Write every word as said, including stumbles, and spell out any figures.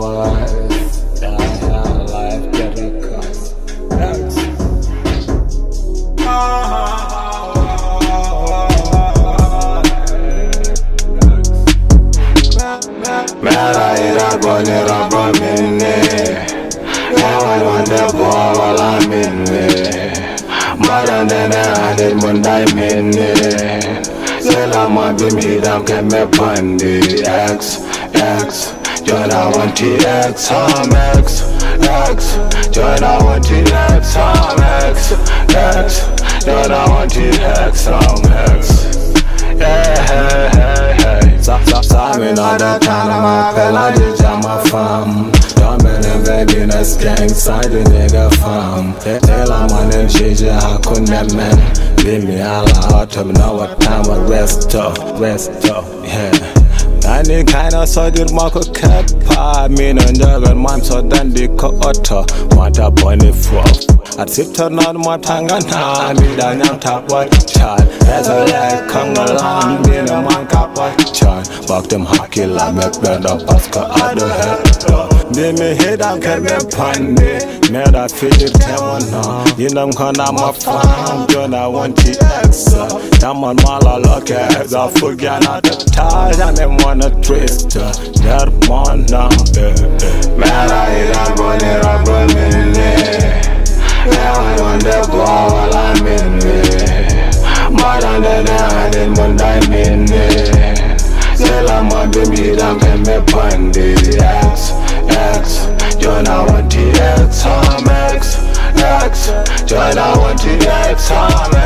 Life, I have life that I cost. Mera ira goni raba minne, ewal wanda boala minne. Marandena adil mundai minne, selama bimidam keme pandi X X. Join I want to X, I'm X, X. Join I want to X, I'm X, X. Join I want to X, I'm X. Yeah, hey, hey, hey. Stop, stop, stop. I'm in all the time, I'm a pelagic, I'm a fam. Don't believe in a skank, side the nigga fam. Tell I'm on them shit, I couldn't have man. Leave me all out of now, what time I rest up, rest up, yeah. Any kind of soldier mark a cap, I mean, and the mime so then the co-auto, what a bonny frog. I sit on my tongue and I mean, I'm not a white child. As a leg, come along, being a monk, a white child. Walk them hockey, I'm a friend of Pascal, I don't have to. They may hit and get me punny, made a feed it, came on. You know, I'm a fan, don't I want to exercise. I'm on my luck, I forget not the ties, I never want a twister. That one now, man, I eat up on it, I burn in it. Now I want the ball while I'm in it. More than that, I didn't want that in it. Still, I'm on the beat, I'm in my pundy. X, X, you're not what T X, I'm X, X, you're not what T X, I'm X.